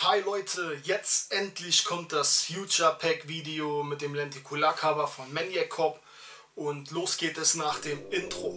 Hi Leute, jetzt endlich kommt das Future Pack Video mit dem Lenticular Cover von Maniac Cop und los geht es nach dem Intro.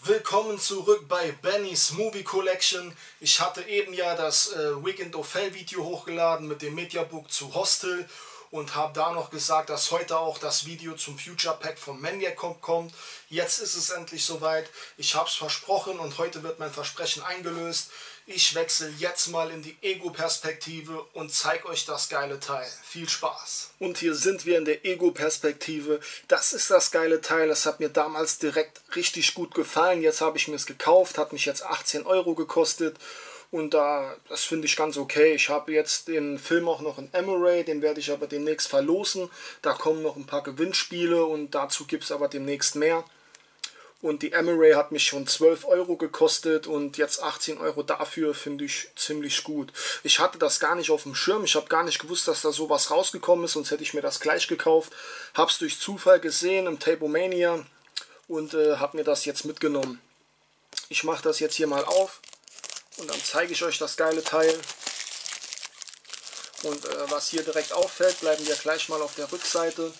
Willkommen zurück bei Benny's Movie Collection. Ich hatte eben ja das Weekend of Hell Video hochgeladen mit dem Mediabook zu Hostel und habe da noch gesagt, dass heute auch das Video zum Future Pack von Maniac Cop kommt. Jetzt ist es endlich soweit. Ich habe es versprochen und heute wird mein Versprechen eingelöst. Ich wechsle jetzt mal in die Ego-Perspektive und zeige euch das geile Teil. Viel Spaß! Und hier sind wir in der Ego-Perspektive. Das ist das geile Teil. Das hat mir damals direkt richtig gut gefallen. Jetzt habe ich mir es gekauft. Hat mich jetzt 18 € gekostet. Und das finde ich ganz okay. Ich habe jetzt den Film auch noch in Amaray, den werde ich aber demnächst verlosen. Da kommen noch ein paar Gewinnspiele und dazu gibt es aber demnächst mehr. Und die Amaray hat mich schon 12 € gekostet und jetzt 18 € dafür finde ich ziemlich gut. Ich hatte das gar nicht auf dem Schirm, ich habe gar nicht gewusst, dass da sowas rausgekommen ist, sonst hätte ich mir das gleich gekauft. Habe es durch Zufall gesehen im Tapeomania und habe mir das jetzt mitgenommen. Ich mache das jetzt hier mal auf. Und dann zeige ich euch das geile Teil. Und was hier direkt auffällt, bleiben wir gleich mal auf der Rückseite.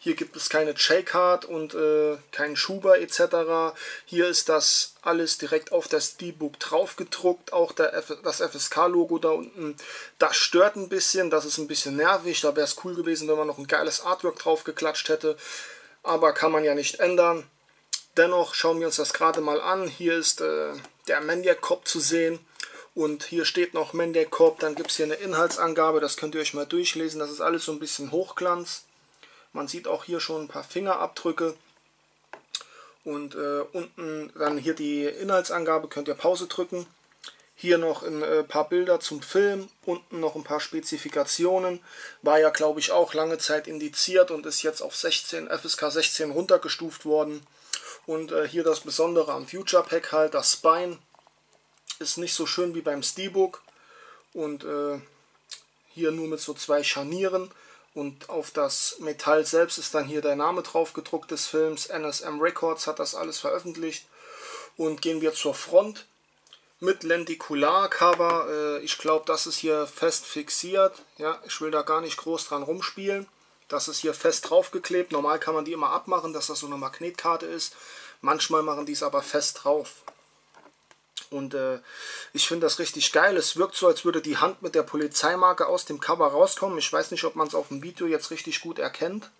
Hier gibt es keine J-Card und keinen Schuber etc. Hier ist das alles direkt auf das D-Book drauf gedruckt. Auch das FSK-Logo da unten. Das stört ein bisschen, das ist ein bisschen nervig. Da wäre es cool gewesen, wenn man noch ein geiles Artwork drauf geklatscht hätte. Aber kann man ja nicht ändern. Dennoch schauen wir uns das gerade mal an. Hier ist der Maniac Cop zu sehen und hier steht noch Maniac Cop. Dann gibt es hier eine Inhaltsangabe, das könnt ihr euch mal durchlesen. Das ist alles so ein bisschen Hochglanz. Man sieht auch hier schon ein paar Fingerabdrücke. Und unten dann hier die Inhaltsangabe, könnt ihr Pause drücken. Hier noch ein paar Bilder zum Film, unten noch ein paar Spezifikationen. War ja, glaube ich, auch lange Zeit indiziert und ist jetzt auf FSK 16 runtergestuft worden. Und hier das Besondere am Future Pack halt, das Spine ist nicht so schön wie beim Steebook und hier nur mit so 2 Scharnieren und auf das Metall selbst ist dann hier der Name drauf gedruckt des Films, NSM Records hat das alles veröffentlicht. Und gehen wir zur Front mit Lenticular Cover, ich glaube das ist hier fest fixiert, ja, ich will da gar nicht groß dran rumspielen. Das ist hier fest draufgeklebt. Normal kann man die immer abmachen, dass das so eine Magnetkarte ist. Manchmal machen die es aber fest drauf. Und ich finde das richtig geil. Es wirkt so, als würde die Hand mit der Polizeimarke aus dem Cover rauskommen. Ich weiß nicht, ob man es auf dem Video jetzt richtig gut erkennt.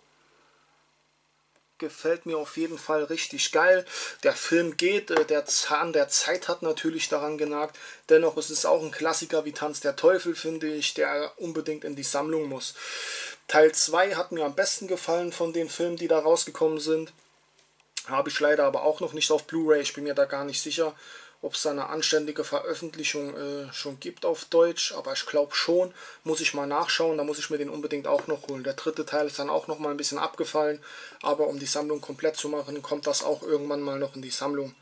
Gefällt mir auf jeden Fall richtig geil. Der Film geht, der Zahn der Zeit hat natürlich daran genagt. Dennoch ist es auch ein Klassiker wie Tanz der Teufel, finde ich, der unbedingt in die Sammlung muss. Teil 2 hat mir am besten gefallen von den Filmen, die da rausgekommen sind. Habe ich leider aber auch noch nicht auf Blu-ray. Ich bin mir da gar nicht sicher, ob es da eine anständige Veröffentlichung schon gibt auf Deutsch. Aber ich glaube schon. Muss ich mal nachschauen. Da muss ich mir den unbedingt auch noch holen. Der dritte Teil ist dann auch noch mal ein bisschen abgefallen. Aber um die Sammlung komplett zu machen, kommt das auch irgendwann mal noch in die Sammlung.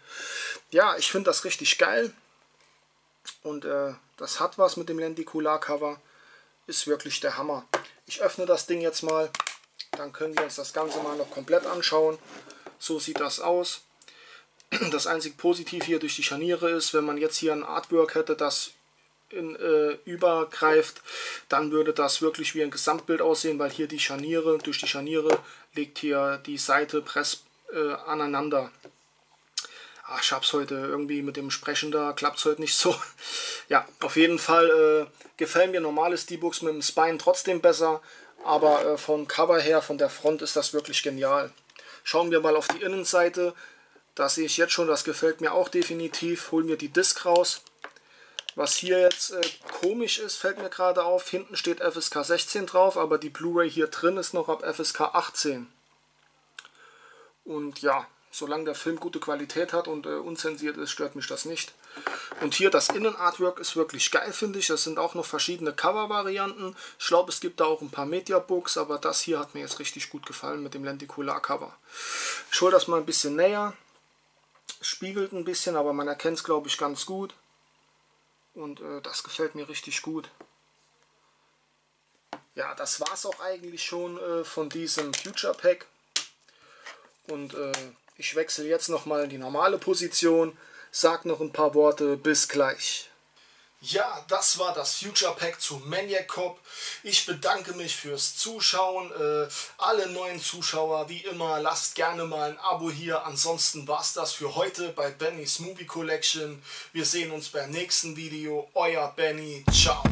Ja, ich finde das richtig geil. Und das hat was mit dem Lenticular-Cover. Ist wirklich der Hammer. Ich öffne das Ding jetzt mal. Dann können wir uns das Ganze mal noch komplett anschauen. So sieht das aus. Das einzige Positiv hier durch die Scharniere ist, wenn man jetzt hier ein Artwork hätte, das übergreift, dann würde das wirklich wie ein Gesamtbild aussehen, weil hier die Scharniere, durch die Scharniere liegt hier die Seite aneinander. Ach, ich hab's heute irgendwie mit dem Sprechen da, klappt's heute nicht so. Ja, auf jeden Fall gefällt mir normales D-Books mit dem Spine trotzdem besser, aber vom Cover her, von der Front ist das wirklich genial. Schauen wir mal auf die Innenseite. Das sehe ich jetzt schon, das gefällt mir auch definitiv. Holen wir die Disc raus. Was hier jetzt komisch ist, fällt mir gerade auf. Hinten steht FSK 16 drauf, aber die Blu-ray hier drin ist noch ab FSK 18. Und ja, solange der Film gute Qualität hat und unzensiert ist, stört mich das nicht. Und hier das Innenartwork ist wirklich geil, finde ich. Das sind auch noch verschiedene Cover-Varianten. Ich glaube, es gibt da auch ein paar Media-Books, aber das hier hat mir jetzt richtig gut gefallen mit dem Lenticular-Cover. Ich hole das mal ein bisschen näher. Spiegelt ein bisschen, aber man erkennt es, glaube ich, ganz gut. Und das gefällt mir richtig gut. Ja, das war es auch eigentlich schon von diesem Future Pack. Und Ich wechsle jetzt nochmal in die normale Position, sag noch ein paar Worte, bis gleich. Ja, das war das Future Pack zu Maniac Cop. Ich bedanke mich fürs Zuschauen. Alle neuen Zuschauer, wie immer, lasst gerne mal ein Abo hier. Ansonsten war's das für heute bei Benny's Movie Collection. Wir sehen uns beim nächsten Video. Euer Benny. Ciao.